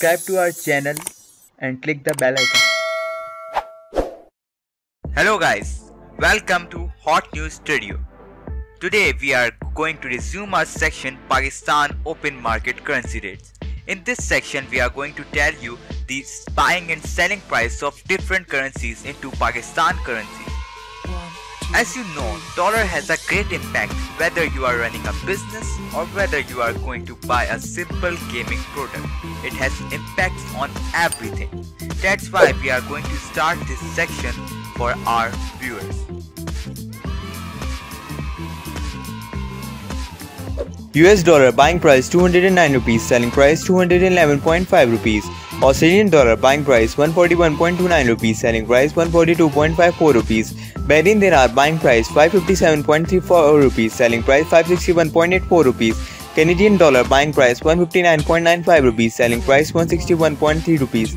Subscribe to our channel and click the bell icon. Hello guys, welcome to Hot News Studio. Today we are going to resume our section Pakistan Open Market Currency Rates. In this section we are going to tell you the buying and selling price of different currencies into Pakistan currency. As you know, dollar has a great impact whether you are running a business or whether you are going to buy a simple gaming product. It has impacts on everything. That's why we are going to start this section for our viewers. US dollar buying price 209 rupees, selling price 211.5 rupees. Australian dollar buying price 141.29 rupees, selling price 142.54 rupees. Bahrain dinar buying price 557.34 rupees, selling price 561.84 rupees. Canadian dollar buying price 159.95 rupees, selling price 161.3 rupees.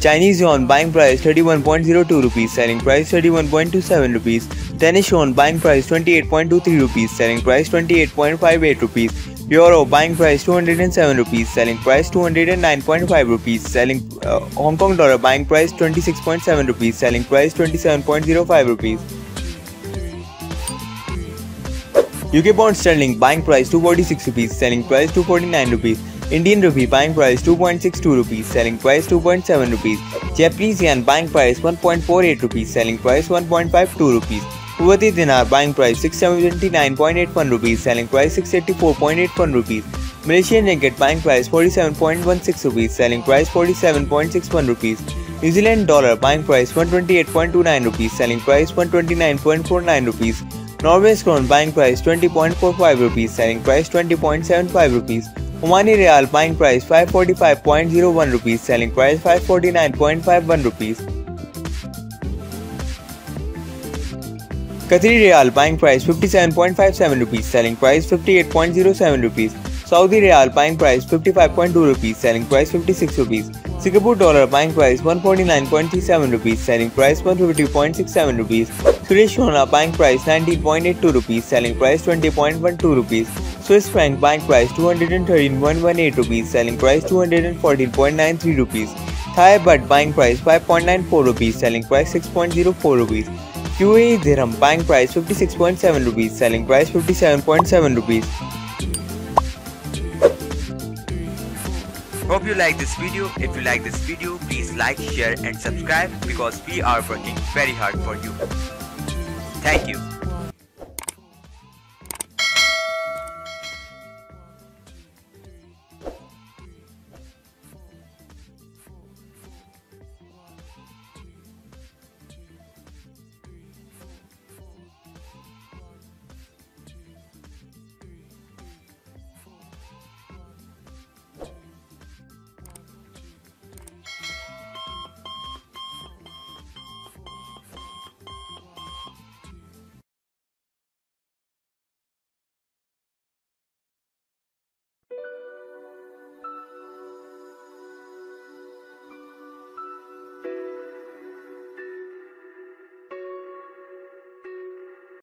Chinese yuan buying price 31.02 rupees, selling price 31.27 rupees. Danish yuan buying price 28.23 rupees, selling price 28.58 rupees. Euro buying price 207 rupees, selling price 209.5 rupees. Hong Kong dollar buying price 26.7 rupees, selling price 27.05 rupees. UK pound sterling buying price 246 rupees, selling price 249 rupees. Indian rupee buying price 2.62 rupees, selling price 2.7 rupees. Japanese yen buying price 1.48 rupees, selling price 1.52 rupees. Kuwaiti dinar buying price 679.81 rupees, selling price 684.81 rupees. Malaysian ringgit buying price 47.16 rupees, selling price 47.61 rupees. New Zealand dollar buying price 128.29 rupees, selling price 129.49 rupees. Norway's krone buying price 20.45 rupees, selling price 20.75 rupees. Omani real buying price 545.01 rupees, selling price 549.51 rupees. Qatari Riyal buying price 57.57 rupees, selling price 58.07 rupees. Saudi Riyal buying price 55.2 rupees, selling price 56 rupees. Singapore dollar buying price 149.37 rupees, selling price 150.67 rupees. Swedish krona buying price 19.82 rupees, selling price 20.12 rupees. Swiss franc buying price 213.18 rupees, selling price 214.93 rupees. Thai baht buying price 5.94 rupees, selling price 6.04 rupees. UAE dirham buying price 56.7 rupees, selling price 57.7 rupees. Hope you like this video. If you like this video, please like, share and subscribe because we are working very hard for you. Thank you.